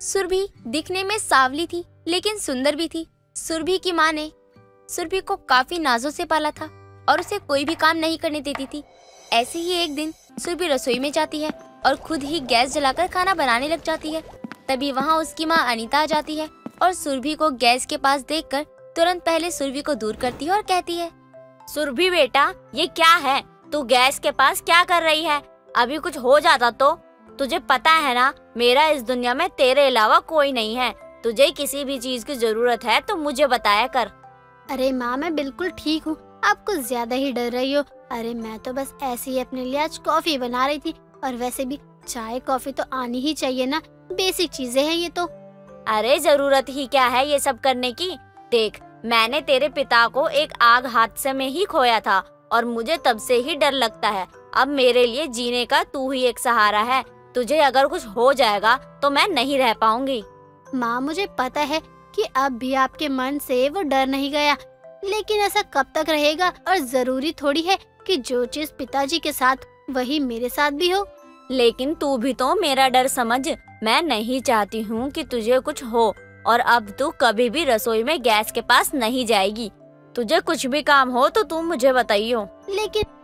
सुरभि दिखने में सांवली थी लेकिन सुंदर भी थी। सुरभि की माँ ने सुरभि को काफी नाजों से पाला था और उसे कोई भी काम नहीं करने देती थी। ऐसे ही एक दिन सुरभि रसोई में जाती है और खुद ही गैस जलाकर खाना बनाने लग जाती है। तभी वहाँ उसकी माँ अनीता आ जाती है और सुरभि को गैस के पास देखकर तुरंत पहले सुरभि को दूर करती है और कहती है, सुरभि बेटा ये क्या है, तू गैस के पास क्या कर रही है? अभी कुछ हो जाता तो। तुझे पता है ना मेरा इस दुनिया में तेरे अलावा कोई नहीं है। तुझे किसी भी चीज की जरूरत है तो मुझे बताया कर। अरे माँ मैं बिल्कुल ठीक हूँ, आप कुछ ज्यादा ही डर रही हो। अरे मैं तो बस ऐसे ही अपने लिए आज कॉफी बना रही थी, और वैसे भी चाय कॉफी तो आनी ही चाहिए ना, बेसिक चीजें हैं ये तो। अरे जरूरत ही क्या है ये सब करने की। देख मैंने तेरे पिता को एक आग हादसे में ही खोया था और मुझे तब से ही डर लगता है। अब मेरे लिए जीने का तू ही एक सहारा है। तुझे अगर कुछ हो जाएगा तो मैं नहीं रह पाऊंगी। माँ मुझे पता है कि अब भी आपके मन से वो डर नहीं गया, लेकिन ऐसा कब तक रहेगा, और जरूरी थोड़ी है कि जो चीज पिताजी के साथ वही मेरे साथ भी हो। लेकिन तू भी तो मेरा डर समझ। मैं नहीं चाहती हूँ कि तुझे कुछ हो, और अब तू कभी भी रसोई में गैस के पास नहीं जाएगी। तुझे कुछ भी काम हो तो तुम मुझे बताइयो।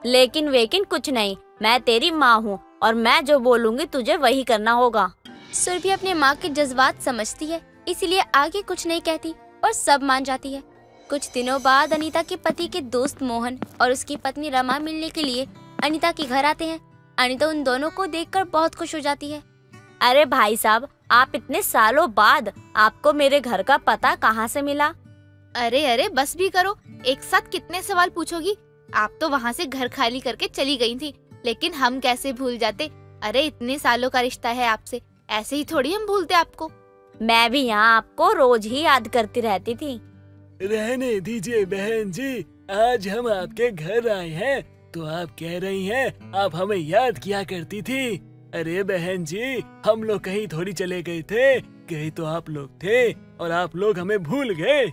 लेकिन वेकिन कुछ नहीं, मैं तेरी माँ हूँ और मैं जो बोलूँगी तुझे वही करना होगा। सुरभि अपने माँ के जज्बात समझती है, इसलिए आगे कुछ नहीं कहती और सब मान जाती है। कुछ दिनों बाद अनीता के पति के दोस्त मोहन और उसकी पत्नी रमा मिलने के लिए अनीता के घर आते हैं। अनीता उन दोनों को देखकर बहुत खुश हो जाती है। अरे भाई साहब, आप इतने सालों बाद, आपको मेरे घर का पता कहाँ से मिला? अरे अरे बस भी करो, एक साथ कितने सवाल पूछोगी। आप तो वहाँ से घर खाली करके चली गई थी, लेकिन हम कैसे भूल जाते। अरे इतने सालों का रिश्ता है आपसे, ऐसे ही थोड़ी हम भूलते आपको। मैं भी यहाँ आपको रोज ही याद करती रहती थी। रहने दीजिए बहन जी, आज हम आपके घर आए हैं तो आप कह रही हैं आप हमें याद किया करती थी। अरे बहन जी हम लोग कहीं थोड़ी चले गए थे, कहीं तो आप लोग थे और आप लोग हमें भूल गए।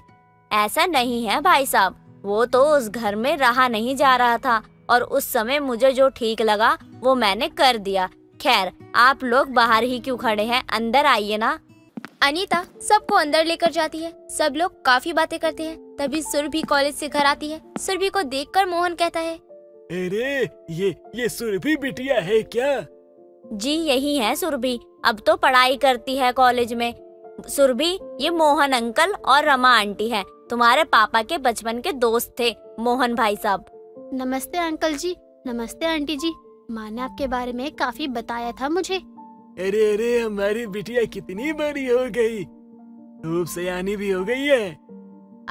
ऐसा नहीं है भाई साहब, वो तो उस घर में रहा नहीं जा रहा था और उस समय मुझे जो ठीक लगा वो मैंने कर दिया। खैर आप लोग बाहर ही क्यों खड़े हैं, अंदर आइए ना। अनीता सबको अंदर लेकर जाती है। सब लोग काफी बातें करते हैं। तभी सुरभि कॉलेज से घर आती है। सुरभि को देखकर मोहन कहता है, अरे ये सुरभि बिटिया है क्या? जी यही है सुरभि, अब तो पढ़ाई करती है कॉलेज में। सुरभि ये मोहन अंकल और रमा आंटी है, तुम्हारे पापा के बचपन के दोस्त थे मोहन भाई साहब। नमस्ते अंकल जी, नमस्ते आंटी जी, माँ ने आपके बारे में काफी बताया था मुझे। अरे अरे हमारी बिटिया कितनी बड़ी हो गई, खूब सयानी भी हो गई है।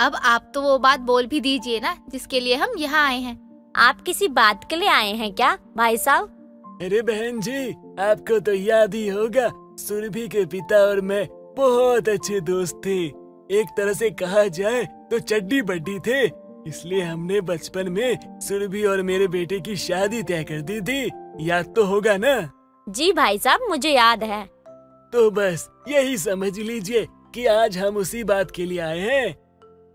अब आप तो वो बात बोल भी दीजिए ना जिसके लिए हम यहाँ आए हैं। आप किसी बात के लिए आए हैं क्या भाई साहब? अरे बहन जी आपको तो याद ही होगा, सुरभि के पिता और मैं बहुत अच्छे दोस्त थे। एक तरह से कहा जाए तो चड्डी बड्डी थे, इसलिए हमने बचपन में सुरभि और मेरे बेटे की शादी तय कर दी थी। याद तो होगा ना? जी भाई साहब मुझे याद है। तो बस यही समझ लीजिए कि आज हम उसी बात के लिए आए हैं।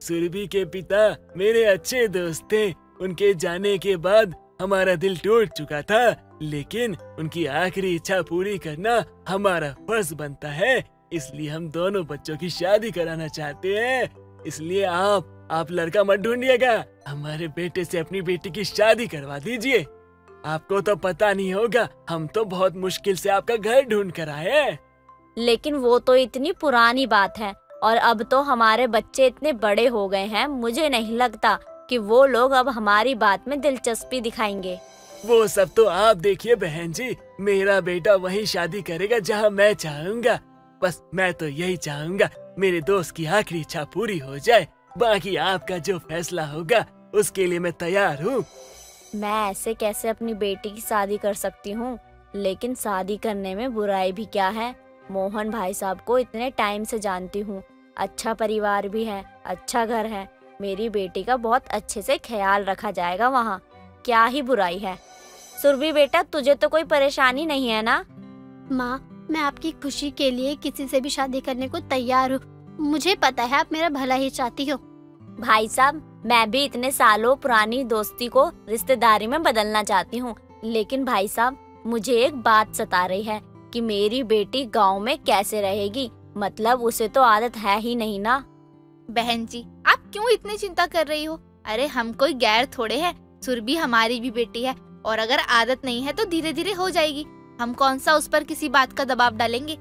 सुरभि के पिता मेरे अच्छे दोस्त थे, उनके जाने के बाद हमारा दिल टूट चुका था, लेकिन उनकी आखिरी इच्छा पूरी करना हमारा फर्ज बनता है, इसलिए हम दोनों बच्चों की शादी कराना चाहते हैं। इसलिए आप लड़का मत ढूंढिएगा, हमारे बेटे से अपनी बेटी की शादी करवा दीजिए। आपको तो पता नहीं होगा हम तो बहुत मुश्किल से आपका घर ढूंढ कर आए हैं। लेकिन वो तो इतनी पुरानी बात है, और अब तो हमारे बच्चे इतने बड़े हो गए हैं, मुझे नहीं लगता कि वो लोग अब हमारी बात में दिलचस्पी दिखाएंगे। वो सब तो आप देखिए बहन जी, मेरा बेटा वहीं शादी करेगा जहाँ मैं चाहूँगा। बस मैं तो यही चाहूँगा मेरे दोस्त की आखिरी इच्छा पूरी हो जाए, बाकी आपका जो फैसला होगा उसके लिए मैं तैयार हूँ। मैं ऐसे कैसे अपनी बेटी की शादी कर सकती हूँ, लेकिन शादी करने में बुराई भी क्या है। मोहन भाई साहब को इतने टाइम से जानती हूँ, अच्छा परिवार भी है, अच्छा घर है, मेरी बेटी का बहुत अच्छे से ख्याल रखा जाएगा वहाँ, क्या ही बुराई है। सुरभि बेटा तुझे तो कोई परेशानी नहीं है ना? माँ मैं आपकी खुशी के लिए किसी से भी शादी करने को तैयार हूँ, मुझे पता है आप मेरा भला ही चाहती हो। भाई साहब मैं भी इतने सालों पुरानी दोस्ती को रिश्तेदारी में बदलना चाहती हूँ, लेकिन भाई साहब मुझे एक बात सता रही है कि मेरी बेटी गांव में कैसे रहेगी। मतलब उसे तो आदत है ही नहीं ना। बहन जी आप क्यों इतनी चिंता कर रही हो? अरे हम कोई गैर थोड़े हैं, सुरभि हमारी भी बेटी है और अगर आदत नहीं है तो धीरे धीरे हो जाएगी। हम कौन सा उस पर किसी बात का दबाव डालेंगे।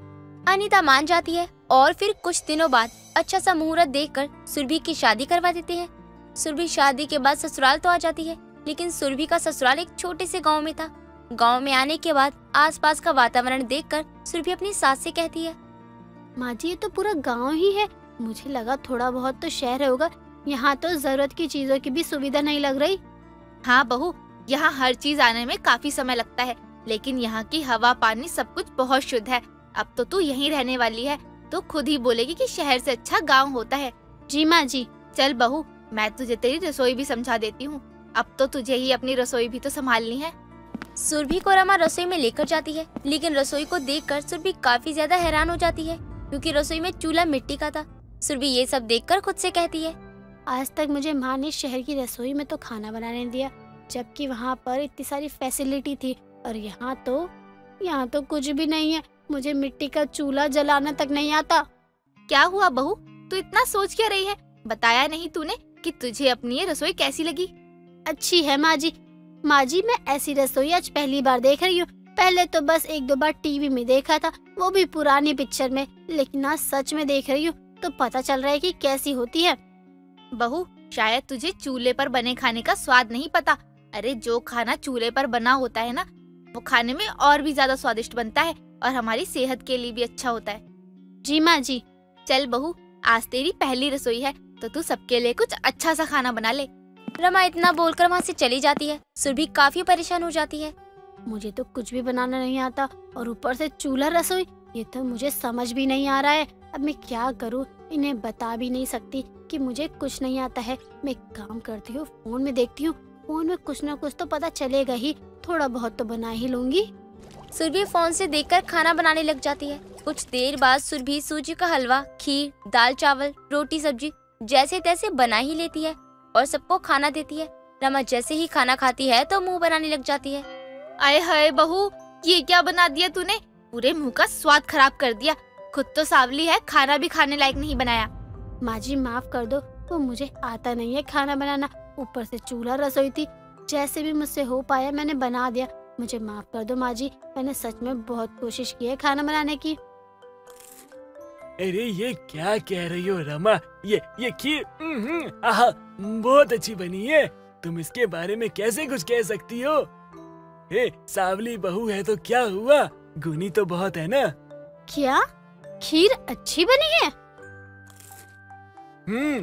अनीता मान जाती है और फिर कुछ दिनों बाद अच्छा सा मुहूर्त देखकर सुरभि की शादी करवा देते हैं। सुरभि शादी के बाद ससुराल तो आ जाती है, लेकिन सुरभि का ससुराल एक छोटे से गांव में था। गांव में आने के बाद आसपास का वातावरण देखकर सुरभि अपनी सास से कहती है, माँ जी ये तो पूरा गांव ही है, मुझे लगा थोड़ा बहुत तो शहर होगा, यहाँ तो जरूरत की चीजों की भी सुविधा नहीं लग रही। हाँ बहू, यहाँ हर चीज आने में काफी समय लगता है, लेकिन यहाँ की हवा पानी सब कुछ बहुत शुद्ध है। अब तो तू यहीं रहने वाली है तो खुद ही बोलेगी कि शहर से अच्छा गांव होता है। जी माँ जी। चल बहू, मैं तुझे तेरी रसोई भी समझा देती हूँ, अब तो तुझे ही अपनी रसोई भी तो संभालनी है। सुरभि को रमा रसोई में लेकर जाती है, लेकिन रसोई को देखकर सुरभि काफी ज्यादा हैरान हो जाती है क्योंकि रसोई में चूल्हा मिट्टी का था। सुरभि ये सब देखकर खुद से कहती है, आज तक मुझे माँ ने शहर की रसोई में तो खाना बनाने दिया, जबकि वहाँ पर इतनी सारी फैसिलिटी थी और यहाँ तो कुछ भी नहीं है। मुझे मिट्टी का चूल्हा जलाना तक नहीं आता। क्या हुआ बहू, तू इतना सोच क्या रही है? बताया नहीं तूने कि तुझे अपनी ये रसोई कैसी लगी? अच्छी है माँ जी। माँ जी मैं ऐसी रसोई आज पहली बार देख रही हूँ, पहले तो बस एक दो बार टीवी में देखा था, वो भी पुरानी पिक्चर में, लेकिन आज सच में देख रही हूँ तो पता चल रहा है कि कैसी होती है। बहू शायद तुझे चूल्हे पर बने खाने का स्वाद नहीं पता। अरे जो खाना चूल्हे पर बना होता है ना, वो खाने में और भी ज्यादा स्वादिष्ट बनता है और हमारी सेहत के लिए भी अच्छा होता है। जी माँ जी। चल बहू, आज तेरी पहली रसोई है तो तू सबके लिए कुछ अच्छा सा खाना बना ले। रमा इतना बोलकर वहाँ से चली जाती है। सुरभि काफी परेशान हो जाती है, मुझे तो कुछ भी बनाना नहीं आता और ऊपर से चूल्हा रसोई, ये तो मुझे समझ भी नहीं आ रहा है। अब मैं क्या करूँ, इन्हें बता भी नहीं सकती कि मुझे कुछ नहीं आता है। मैं काम करती हूँ, फोन में देखती हूँ, फोन में कुछ न कुछ तो पता चलेगा ही, थोड़ा बहुत तो बना ही लूंगी। सुरभि फोन से देखकर खाना बनाने लग जाती है। कुछ देर बाद सुरभि सूजी का हलवा, खीर, दाल चावल, रोटी सब्जी जैसे तैसे बना ही लेती है और सबको खाना देती है। रमा जैसे ही खाना खाती है तो मुंह बनाने लग जाती है। आए हाय बहू, ये क्या बना दिया तूने? पूरे मुंह का स्वाद खराब कर दिया। खुद तो सांवली है, खाना भी खाने लायक नहीं बनाया। माँ जी माफ कर दो, तो मुझे आता नहीं है खाना बनाना, ऊपर से चूल्हा रसोई थी, जैसे भी मुझसे हो पाया मैंने बना दिया। मुझे माफ कर दो माँ जी, मैंने सच में बहुत कोशिश की है खाना बनाने की। अरे ये क्या कह रही हो रमा, ये खीर बहुत अच्छी बनी है, तुम इसके बारे में कैसे कुछ कह सकती हो? सांवली बहू है तो क्या हुआ, गुनी तो बहुत है ना। क्या खीर अच्छी बनी है?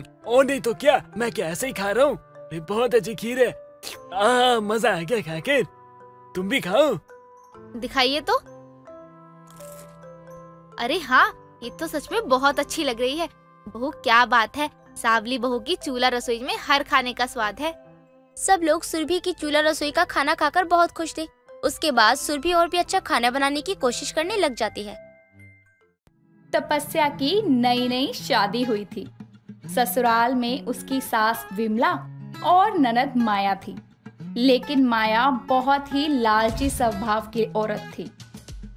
और नहीं तो क्या, मैं क्या ऐसे ही खा रहा हूँ, बहुत अच्छी खीर है। मजा आ गया खाकर, तुम भी खाओ। दिखाइए तो। अरे हाँ, ये तो सच में बहुत अच्छी लग रही है। बहू क्या बात है, सांवली बहू की चूल्हा रसोई में हर खाने का स्वाद है। सब लोग सुरभि की चूल्हा रसोई का खाना खाकर बहुत खुश थे। उसके बाद सुरभि और भी अच्छा खाना बनाने की कोशिश करने लग जाती है। तपस्या की नई नई शादी हुई थी। ससुराल में उसकी सास विमला और ननद माया थी, लेकिन माया बहुत ही लालची स्वभाव की औरत थी,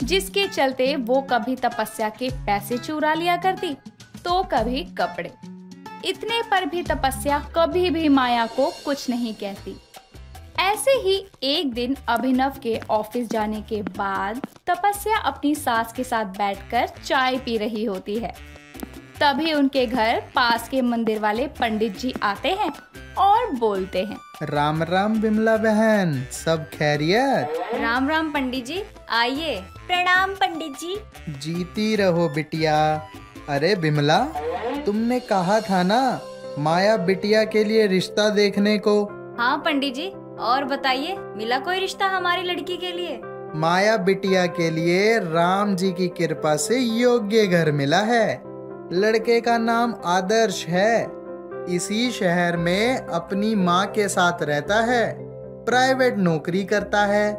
जिसके चलते वो कभी तपस्या के पैसे चुरा लिया करती तो कभी कपड़े। इतने पर भी तपस्या कभी भी माया को कुछ नहीं कहती। ऐसे ही एक दिन अभिनव के ऑफिस जाने के बाद तपस्या अपनी सास के साथ बैठकर चाय पी रही होती है। तभी उनके घर पास के मंदिर वाले पंडित जी आते हैं और बोलते हैं, राम राम विमला बहन, सब खैरियत? राम राम पंडित जी, आइए। प्रणाम पंडित जी। जीती रहो बिटिया। अरे विमला, तुमने कहा था ना माया बिटिया के लिए रिश्ता देखने को। हाँ पंडित जी, और बताइए मिला कोई रिश्ता हमारी लड़की के लिए? माया बिटिया के लिए राम जी की कृपा से योग्य घर मिला है। लड़के का नाम आदर्श है, इसी शहर में अपनी माँ के साथ रहता है, प्राइवेट नौकरी करता है,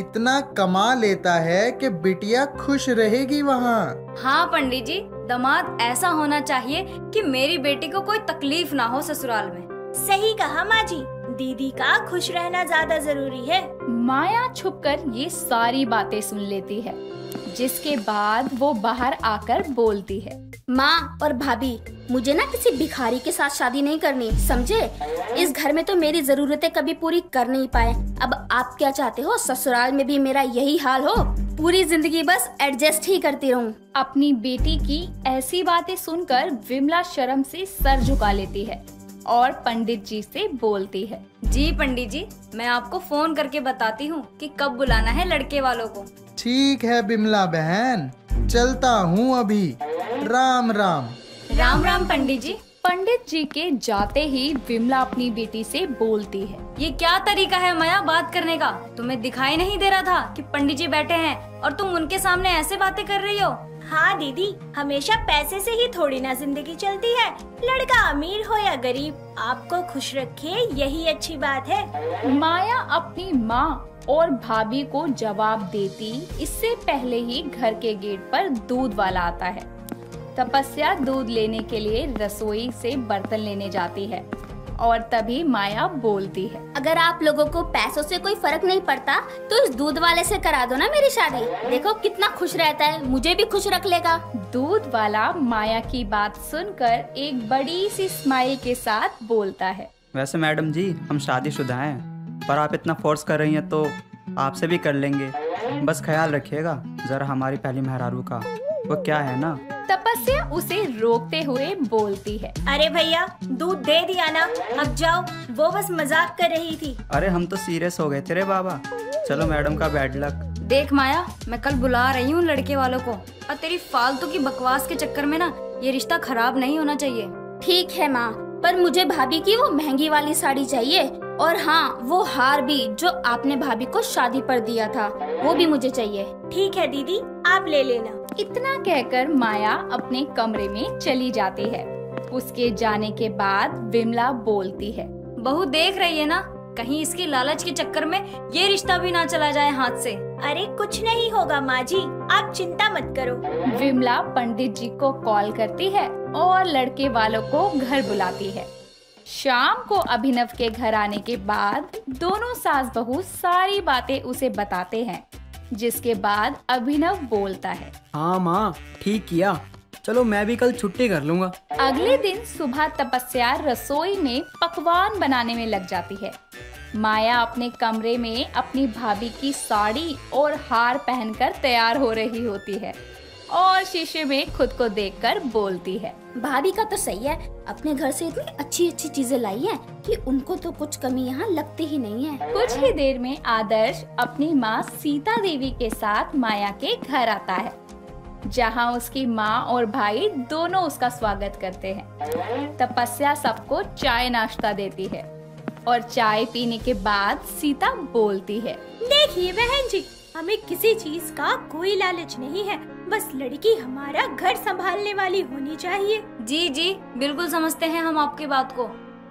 इतना कमा लेता है कि बिटिया खुश रहेगी वहाँ। हाँ पंडित जी, दामाद ऐसा होना चाहिए कि मेरी बेटी को कोई तकलीफ ना हो ससुराल में। सही कहा माँ जी, दीदी का खुश रहना ज्यादा जरूरी है। माया छुपकर ये सारी बातें सुन लेती है। जिसके बाद वो बाहर आकर बोलती है, माँ और भाभी, मुझे ना किसी भिखारी के साथ शादी नहीं करनी, समझे? इस घर में तो मेरी जरूरतें कभी पूरी कर नहीं पाए। अब आप क्या चाहते हो, ससुराल में भी मेरा यही हाल हो? पूरी जिंदगी बस एडजस्ट ही करती रहूं। अपनी बेटी की ऐसी बातें सुनकर विमला शर्म से सर झुका लेती है और पंडित जी से बोलती है, जी पंडित जी, मैं आपको फोन करके बताती हूँ कि कब बुलाना है लड़के वालों को। ठीक है विमला बहन, चलता हूँ अभी, राम राम। राम राम पंडित जी। पंडित जी के जाते ही विमला अपनी बेटी से बोलती है, ये क्या तरीका है माया बात करने का? तुम्हें दिखाई नहीं दे रहा था कि पंडित जी बैठे हैं और तुम उनके सामने ऐसे बातें कर रही हो? हाँ दीदी, हमेशा पैसे से ही थोड़ी ना जिंदगी चलती है, लड़का अमीर हो या गरीब, आपको खुश रखे यही अच्छी बात है। माया अपनी माँ और भाभी को जवाब देती इससे पहले ही घर के गेट पर दूध वाला आता है। तपस्या दूध लेने के लिए रसोई से बर्तन लेने जाती है और तभी माया बोलती है, अगर आप लोगों को पैसों से कोई फर्क नहीं पड़ता तो इस दूध वाले से करा दो ना मेरी शादी, देखो कितना खुश रहता है, मुझे भी खुश रख लेगा। दूध वाला माया की बात सुनकर एक बड़ी सी स्माइल के साथ बोलता है, वैसे मैडम जी, हम शादीशुदा हैं, पर आप इतना फोर्स कर रही हैं तो आपसे भी कर लेंगे, बस ख्याल रखिएगा जरा हमारी पहली मेहरारू का, वो क्या है ना। तपस्या उसे रोकते हुए बोलती है, अरे भैया दूध दे दिया ना, अब जाओ, वो बस मजाक कर रही थी। अरे हम तो सीरियस हो गए थे रे बाबा, चलो मैडम का बैड लक। देख माया, मैं कल बुला रही हूँ लड़के वालों को, और तेरी फालतू की बकवास के चक्कर में ना ये रिश्ता खराब नहीं होना चाहिए। ठीक है माँ, पर मुझे भाभी की वो महंगी वाली साड़ी चाहिए, और हाँ वो हार भी जो आपने भाभी को शादी पर दिया था वो भी मुझे चाहिए। ठीक है दीदी, आप ले लेना। इतना कहकर माया अपने कमरे में चली जाती है। उसके जाने के बाद विमला बोलती है, बहू देख रही है ना, कहीं इसकी लालच के चक्कर में ये रिश्ता भी ना चला जाए हाथ से। अरे कुछ नहीं होगा माँ जी, आप चिंता मत करो। विमला पंडित जी को कॉल करती है और लड़के वालों को घर बुलाती है। शाम को अभिनव के घर आने के बाद दोनों सास बहू सारी बातें उसे बताते हैं, जिसके बाद अभिनव बोलता है, हाँ माँ ठीक किया, चलो मैं भी कल छुट्टी कर लूँगा। अगले दिन सुबह तपस्या रसोई में पकवान बनाने में लग जाती है। माया अपने कमरे में अपनी भाभी की साड़ी और हार पहनकर तैयार हो रही होती है और शीशे में खुद को देखकर बोलती है, भाभी का तो सही है, अपने घर से इतनी अच्छी अच्छी चीजें लाई है कि उनको तो कुछ कमी यहाँ लगती ही नहीं है। कुछ ही देर में आदर्श अपनी माँ सीता देवी के साथ माया के घर आता है, जहाँ उसकी माँ और भाई दोनों उसका स्वागत करते हैं। तपस्या सबको चाय नाश्ता देती है और चाय पीने के बाद सीता बोलती है, देखिए बहन जी, हमें किसी चीज का कोई लालच नहीं है, बस लड़की हमारा घर संभालने वाली होनी चाहिए। जी जी बिल्कुल, समझते हैं हम आपकी बात को,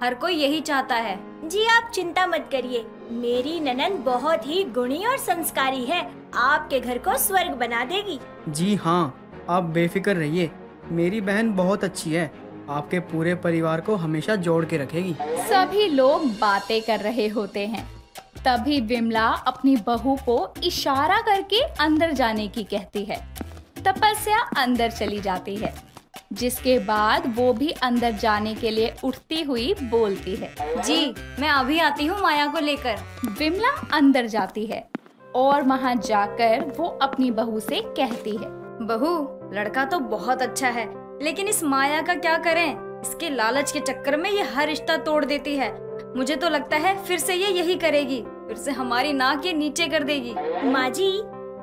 हर कोई यही चाहता है। जी आप चिंता मत करिए, मेरी ननन बहुत ही गुणी और संस्कारी है, आपके घर को स्वर्ग बना देगी। जी हाँ, आप बेफिक्र रहिए, मेरी बहन बहुत अच्छी है, आपके पूरे परिवार को हमेशा जोड़ के रखेगी। सभी लोग बातें कर रहे होते हैं, तभी विमला अपनी बहू को इशारा करके अंदर जाने की कहती है। तपस्या अंदर चली जाती है, जिसके बाद वो भी अंदर जाने के लिए उठती हुई बोलती है, जी मैं अभी आती हूँ माया को लेकर। विमला अंदर जाती है और वहाँ जाकर वो अपनी बहू से कहती है, बहू लड़का तो बहुत अच्छा है, लेकिन इस माया का क्या करें, इसके लालच के चक्कर में ये हर रिश्ता तोड़ देती है, मुझे तो लगता है फिर से ये यही करेगी, फिर से हमारी नाक ये नीचे कर देगी। माँ जी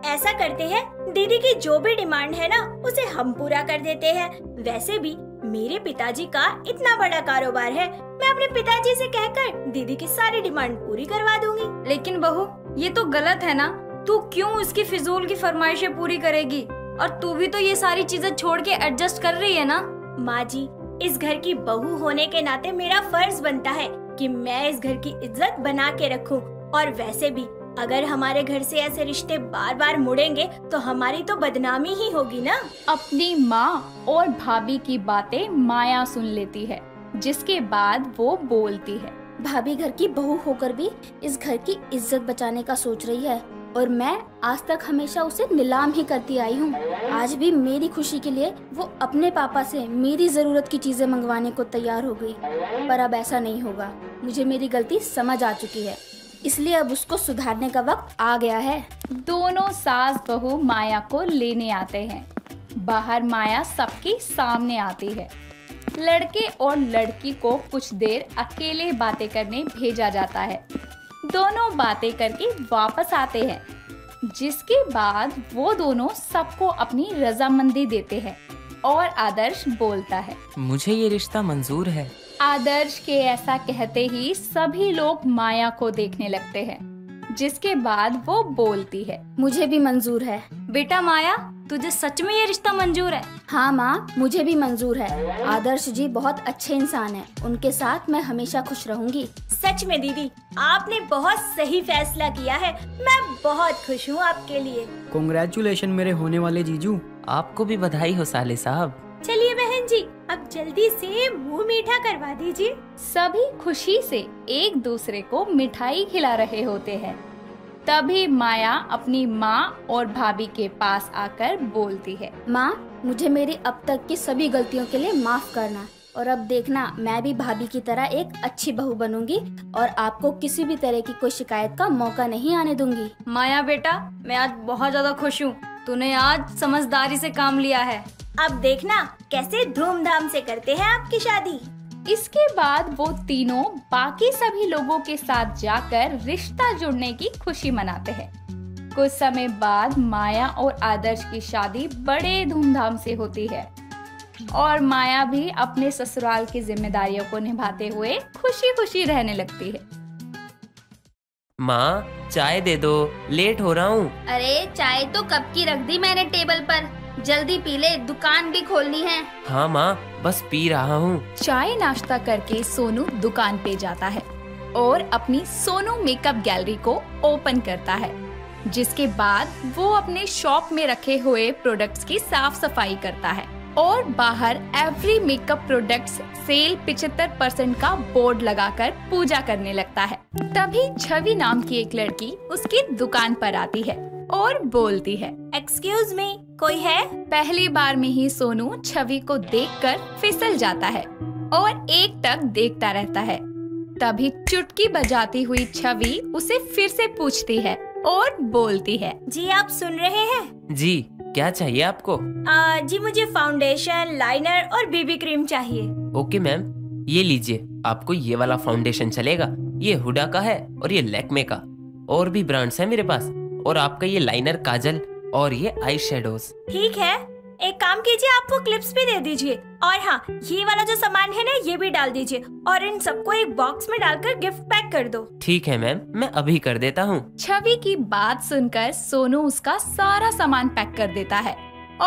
ऐसा करते हैं, दीदी की जो भी डिमांड है ना उसे हम पूरा कर देते हैं, वैसे भी मेरे पिताजी का इतना बड़ा कारोबार है, मैं अपने पिताजी से कहकर दीदी की सारी डिमांड पूरी करवा दूंगी। लेकिन बहू ये तो गलत है ना, तू क्यों उसकी फिजूल की फरमाइशें पूरी करेगी, और तू भी तो ये सारी चीजें छोड़ के एडजस्ट कर रही है ना। माँ जी इस घर की बहू होने के नाते मेरा फर्ज बनता है कि मैं इस घर की इज्जत बना के रखूं, और वैसे भी अगर हमारे घर से ऐसे रिश्ते बार बार मुड़ेंगे तो हमारी तो बदनामी ही होगी ना। अपनी माँ और भाभी की बातें माया सुन लेती है, जिसके बाद वो बोलती है, भाभी घर की बहू होकर भी इस घर की इज्जत बचाने का सोच रही है, और मैं आज तक हमेशा उसे नीलाम ही करती आई हूँ। आज भी मेरी खुशी के लिए वो अपने पापा से मेरी जरूरत की चीजें मंगवाने को तैयार हो गई। पर अब ऐसा नहीं होगा। मुझे मेरी गलती समझ आ चुकी है, इसलिए अब उसको सुधारने का वक्त आ गया है। दोनों सास बहू माया को लेने आते हैं। बाहर माया सबके सामने आती है। लड़के और लड़की को कुछ देर अकेले बातें करने भेजा जाता है। दोनों बातें करके वापस आते हैं, जिसके बाद वो दोनों सबको अपनी रजामंदी देते हैं और आदर्श बोलता है, मुझे ये रिश्ता मंजूर है। आदर्श के ऐसा कहते ही सभी लोग माया को देखने लगते हैं, जिसके बाद वो बोलती है, मुझे भी मंजूर है। बेटा माया, तुझे सच में ये रिश्ता मंजूर है? हाँ माँ, मुझे भी मंजूर है। आदर्श जी बहुत अच्छे इंसान हैं, उनके साथ मैं हमेशा खुश रहूँगी। सच में दीदी, आपने बहुत सही फैसला किया है। मैं बहुत खुश हूँ आपके लिए। कांग्रेचुलेशन मेरे होने वाले जीजू। आपको भी बधाई हो साले साहब। चलिए बहन जी, अब जल्दी से मुंह मीठा करवा दीजिए। सभी खुशी से एक दूसरे को मिठाई खिला रहे होते हैं। तभी माया अपनी माँ और भाभी के पास आकर बोलती है, माँ मुझे मेरी अब तक की सभी गलतियों के लिए माफ करना, और अब देखना मैं भी भाभी की तरह एक अच्छी बहू बनूंगी और आपको किसी भी तरह की कोई शिकायत का मौका नहीं आने दूंगी। माया बेटा, मैं आज बहुत ज्यादा खुश हूँ। तूने आज समझदारी से काम लिया है। अब देखना कैसे धूमधाम से करते हैं आपकी शादी। इसके बाद वो तीनों बाकी सभी लोगों के साथ जाकर रिश्ता जुड़ने की खुशी मनाते हैं। कुछ समय बाद माया और आदर्श की शादी बड़े धूमधाम से होती है और माया भी अपने ससुराल की जिम्मेदारियों को निभाते हुए खुशी खुशी रहने लगती है। माँ चाय दे दो, लेट हो रहा हूँ। अरे चाय तो कब की रख दी मैंने टेबल पर, जल्दी पी ले, दुकान भी खोलनी है। हाँ माँ, बस पी रहा हूँ। चाय नाश्ता करके सोनू दुकान पे जाता है और अपनी सोनू मेकअप गैलरी को ओपन करता है, जिसके बाद वो अपने शॉप में रखे हुए प्रोडक्ट्स की साफ सफाई करता है और बाहर एवरी मेकअप प्रोडक्ट्स सेल 75% का बोर्ड लगाकर पूजा करने लगता है। तभी छवि नाम की एक लड़की उसकी दुकान पर आती है और बोलती है, एक्सक्यूज मी, कोई है? पहली बार में ही सोनू छवि को देखकर फिसल जाता है और एक टक देखता रहता है। तभी चुटकी बजाती हुई छवि उसे फिर से पूछती है और बोलती है, जी आप सुन रहे हैं? जी, क्या चाहिए आपको? जी मुझे फाउंडेशन, लाइनर और बीबी क्रीम चाहिए। ओके मैम, ये लीजिए, आपको ये वाला फाउंडेशन चलेगा। ये हुडा का है और ये लैक्मे का, और भी ब्रांड्स है मेरे पास, और आपका ये लाइनर, काजल और ये आई शेडोज। ठीक है, एक काम कीजिए, आपको क्लिप्स भी दे दीजिए, और हाँ ये वाला जो सामान है ना, ये भी डाल दीजिए, और इन सबको एक बॉक्स में डालकर गिफ्ट पैक कर दो। ठीक है मैम, मैं अभी कर देता हूँ। छवि की बात सुनकर सोनू उसका सारा सामान पैक कर देता है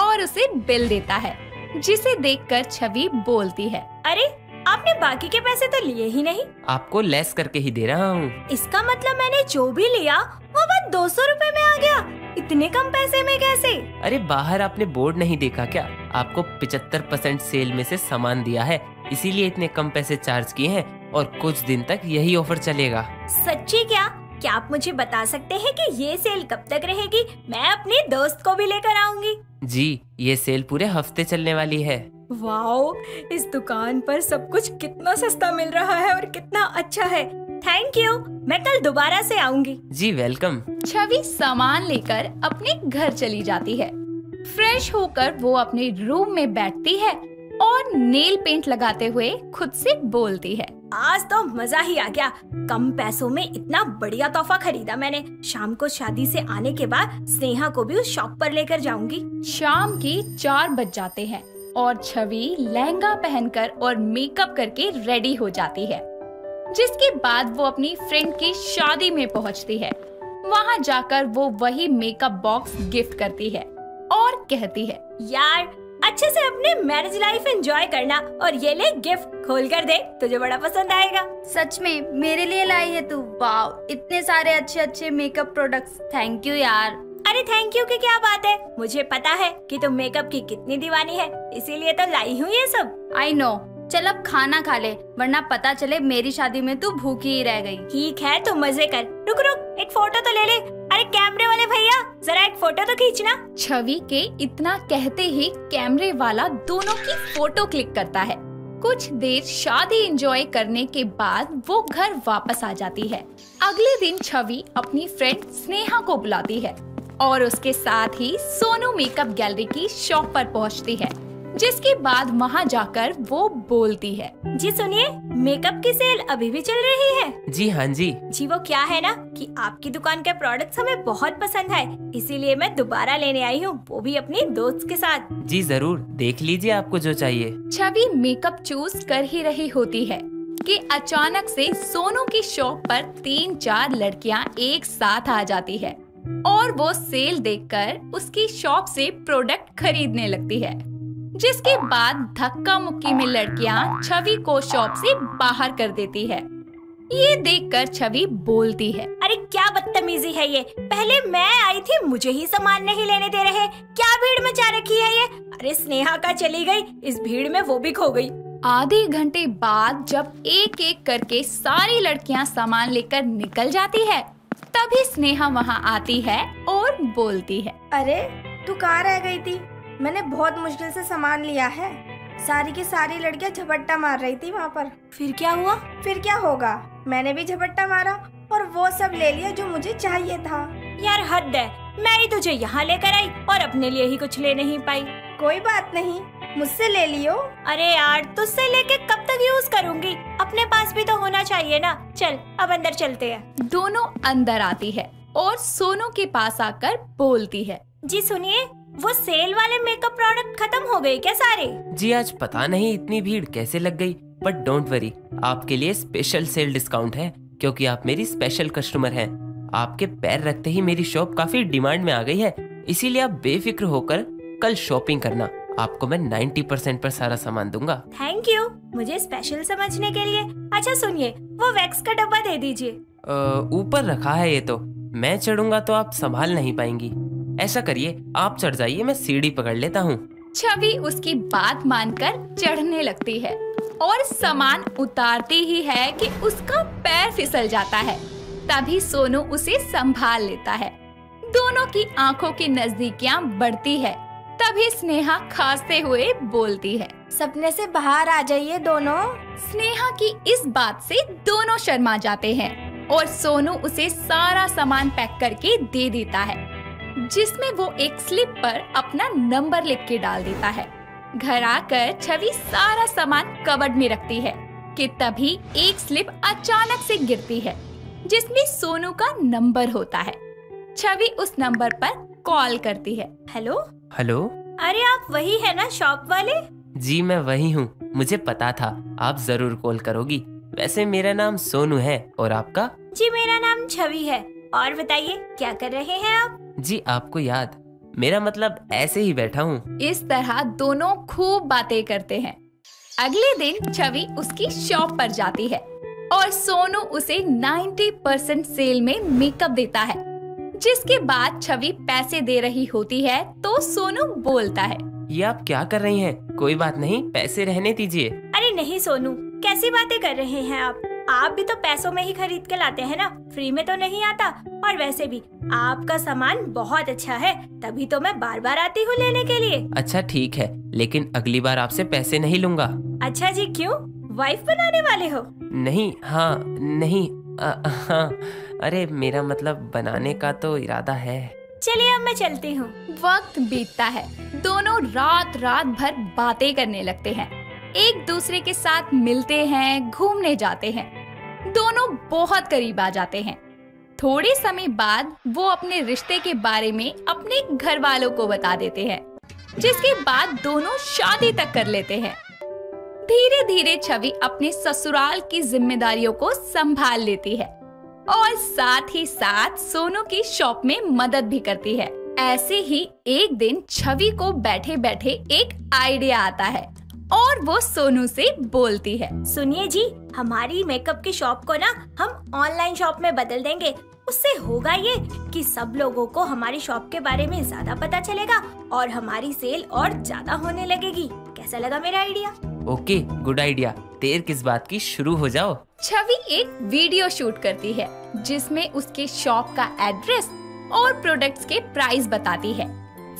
और उसे बिल देता है, जिसे देखकर छवि बोलती है, अरे आपने बाकी के पैसे तो लिए ही नहीं। आपको लेस करके ही दे रहा हूँ। इसका मतलब मैंने जो भी लिया वो बस 200 रूपए में आ गया। इतने कम पैसे में कैसे? अरे बाहर आपने बोर्ड नहीं देखा क्या? आपको 75% सेल में से सामान दिया है, इसीलिए इतने कम पैसे चार्ज किए हैं, और कुछ दिन तक यही ऑफर चलेगा। सच्ची? क्या आप मुझे बता सकते हैं कि ये सेल कब तक रहेगी? मैं अपने दोस्त को भी लेकर आऊंगी। जी, ये सेल पूरे हफ्ते चलने वाली है। वाओ, इस दुकान पर सब कुछ कितना सस्ता मिल रहा है और कितना अच्छा है। थैंक यू, मैं कल दोबारा से आऊंगी। जी वेलकम। छवि सामान लेकर अपने घर चली जाती है। फ्रेश होकर वो अपने रूम में बैठती है और नेल पेंट लगाते हुए खुद से बोलती है, आज तो मजा ही आ गया, कम पैसों में इतना बढ़िया तोहफा खरीदा मैंने। शाम को शादी से आने के बाद स्नेहा को भी उस शॉप पर लेकर जाऊंगी। शाम के 4 बज जाते हैं और छवि लहंगा पहनकर और मेकअप करके रेडी हो जाती है, जिसके बाद वो अपनी फ्रेंड की शादी में पहुंचती है। वहां जाकर वो वही मेकअप बॉक्स गिफ्ट करती है और कहती है, यार अच्छे से अपने मैरिज लाइफ एंजॉय करना, और ये ले गिफ्ट, खोल कर देख, तुझे बड़ा पसंद आएगा। सच में मेरे लिए लाई है तू? वाव, इतने सारे अच्छे अच्छे मेकअप प्रोडक्ट्स, थैंक यू यार। अरे थैंक यू की क्या बात है, मुझे पता है कि तुम मेकअप की कितनी दीवानी है, इसीलिए तो लाई हूँ ये सब। आई नो, चल अब खाना खा ले, वरना पता चले मेरी शादी में तू भूखी ही रह गई। ठीक है तो मजे कर, रुक रुक एक फोटो तो ले ले। अरे कैमरे वाले भैया जरा एक फोटो तो खींचना। छवि के इतना कहते ही कैमरे वाला दोनों की फोटो क्लिक करता है। कुछ देर शादी एंजॉय करने के बाद वो घर वापस आ जाती है। अगले दिन छवि अपनी फ्रेंड स्नेहा को बुलाती है और उसके साथ ही सोनू मेकअप गैलरी की शॉप पर पहुंचती है, जिसके बाद वहां जाकर वो बोलती है, जी सुनिए मेकअप की सेल अभी भी चल रही है। जी हाँ जी वो क्या है ना कि आपकी दुकान के प्रोडक्ट्स हमें बहुत पसंद है, इसीलिए मैं दोबारा लेने आई हूँ, वो भी अपनी दोस्त के साथ। जी जरूर, देख लीजिए आपको जो चाहिए। छवि मेकअप चूज कर ही रही होती है कि अचानक से सोनू की शॉप पर 3-4 लड़कियाँ एक साथ आ जाती है और वो सेल देखकर उसकी शॉप से प्रोडक्ट खरीदने लगती है, जिसके बाद धक्का मुक्की में लड़कियां छवि को शॉप से बाहर कर देती है। ये देखकर छवि बोलती है, अरे क्या बदतमीजी है ये, पहले मैं आई थी मुझे ही सामान नहीं लेने दे रहे, क्या भीड़ मचा रखी है ये। अरे स्नेहा का चली गई, इस भीड़ में वो भी खो गई। आधे घंटे बाद जब एक एक करके सारी लड़कियां सामान लेकर निकल जाती है, तभी स्नेहा वहाँ आती है और बोलती है, अरे तू कहाँ रह गई थी, मैंने बहुत मुश्किल से सामान लिया है, सारी की सारी लड़कियाँ झपट्टा मार रही थी वहाँ पर। फिर क्या हुआ? फिर क्या होगा, मैंने भी झपट्टा मारा और वो सब ले लिया जो मुझे चाहिए था। यार हद है, मैं ही तुझे यहाँ लेकर आई और अपने लिए ही कुछ ले नहीं पाई। कोई बात नहीं, मुझसे ले लियो। अरे यार तुझसे लेके कब तक यूज करूँगी, अपने पास भी तो होना चाहिए ना। चल अब अंदर चलते हैं। दोनों अंदर आती है और सोनू के पास आकर बोलती है, जी सुनिए वो सेल वाले मेकअप प्रोडक्ट खत्म हो गए क्या सारे? जी आज पता नहीं इतनी भीड़ कैसे लग गई, बट डोंट वरी, आपके लिए स्पेशल सेल डिस्काउंट है क्योंकि आप मेरी स्पेशल कस्टमर हैं। आपके पैर रखते ही मेरी शॉप काफी डिमांड में आ गई है, इसीलिए आप बेफिक्र होकर कल शॉपिंग करना, आपको मैं 90% पर सारा सामान दूंगा। थैंक यू मुझे स्पेशल समझने के लिए। अच्छा सुनिए वो वैक्स का डब्बा दे दीजिए। ऊपर रखा है, ये तो मैं चढ़ूंगा तो आप संभाल नहीं पाएंगी, ऐसा करिए आप चढ़ जाइए, मैं सीढ़ी पकड़ लेता हूँ। छवि उसकी बात मानकर चढ़ने लगती है और सामान उतारती ही है कि उसका पैर फिसल जाता है, तभी सोनू उसे संभाल लेता है। दोनों की आंखों की नजदीकियाँ बढ़ती है, तभी स्नेहा खांसते हुए बोलती है, सपने से बाहर आ जाइए दोनों। स्नेहा की इस बात से दोनों शर्मा जाते हैं और सोनू उसे सारा सामान पैक करके दे देता है, जिसमें वो एक स्लिप पर अपना नंबर लिख के डाल देता है। घर आकर छवि सारा सामान कबर्ड में रखती है कि तभी एक स्लिप अचानक से गिरती है, जिसमें सोनू का नंबर होता है। छवि उस नंबर पर कॉल करती है। हेलो हेलो, अरे आप वही है ना शॉप वाले? जी मैं वही हूँ, मुझे पता था आप जरूर कॉल करोगी। वैसे मेरा नाम सोनू है और आपका? जी मेरा नाम छवि है। और बताइए क्या कर रहे हैं आप? जी आपको याद, मेरा मतलब ऐसे ही बैठा हूँ। इस तरह दोनों खूब बातें करते हैं। अगले दिन छवि उसकी शॉप पर जाती है और सोनू उसे 90% सेल में मेकअप देता है, जिसके बाद छवि पैसे दे रही होती है तो सोनू बोलता है, ये आप क्या कर रही हैं? कोई बात नहीं, पैसे रहने दीजिए। अरे नहीं सोनू, कैसी बातें कर रहे हैं आप भी तो पैसों में ही खरीद के लाते हैं ना, फ्री में तो नहीं आता। और वैसे भी आपका सामान बहुत अच्छा है, तभी तो मैं बार बार आती हूँ लेने के लिए। अच्छा ठीक है, लेकिन अगली बार आपसे पैसे नहीं लूँगा। अच्छा जी, क्यों, वाइफ बनाने वाले हो? नहीं, हाँ नहीं, हाँ, अरे मेरा मतलब बनाने का तो इरादा है। चलिए अब मैं चलती हूँ। वक्त बीतता है, दोनों रात रात भर बातें करने लगते हैं, एक दूसरे के साथ मिलते हैं, घूमने जाते हैं, दोनों बहुत करीब आ जाते हैं। थोड़े समय बाद वो अपने रिश्ते के बारे में अपने घर वालों को बता देते हैं, जिसके बाद दोनों शादी तक कर लेते हैं। धीरे धीरे छवि अपने ससुराल की जिम्मेदारियों को संभाल लेती है और साथ ही साथ सोनू की शॉप में मदद भी करती है। ऐसे ही एक दिन छवि को बैठे बैठे एक आइडिया आता है और वो सोनू से बोलती है, सुनिए जी हमारी मेकअप की शॉप को ना हम ऑनलाइन शॉप में बदल देंगे, उससे होगा ये कि सब लोगों को हमारी शॉप के बारे में ज्यादा पता चलेगा और हमारी सेल और ज्यादा होने लगेगी। कैसा लगा मेरा आइडिया? ओके गुड आइडिया, देर किस बात की, शुरू हो जाओ। छवि एक वीडियो शूट करती है जिसमें उसके शॉप का एड्रेस और प्रोडक्ट्स के प्राइस बताती है।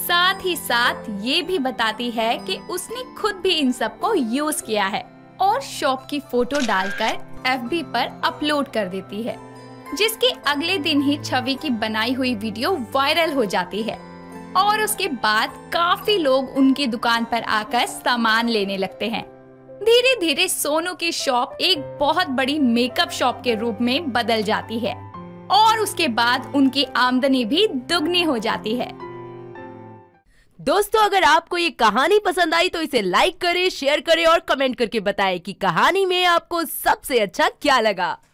साथ ही साथ ये भी बताती है कि उसने खुद भी इन सब को यूज किया है और शॉप की फोटो डालकर FB पर अपलोड कर देती है, जिसके अगले दिन ही छवि की बनाई हुई वीडियो वायरल हो जाती है और उसके बाद काफी लोग उनकी दुकान पर आकर सामान लेने लगते हैं। धीरे धीरे सोनू की शॉप एक बहुत बड़ी मेकअप शॉप के रूप में बदल जाती है और उसके बाद उनकी आमदनी भी दुगनी हो जाती है। दोस्तों, अगर आपको ये कहानी पसंद आई तो इसे लाइक करें, शेयर करें और कमेंट करके बताएं कि कहानी में आपको सबसे अच्छा क्या लगा।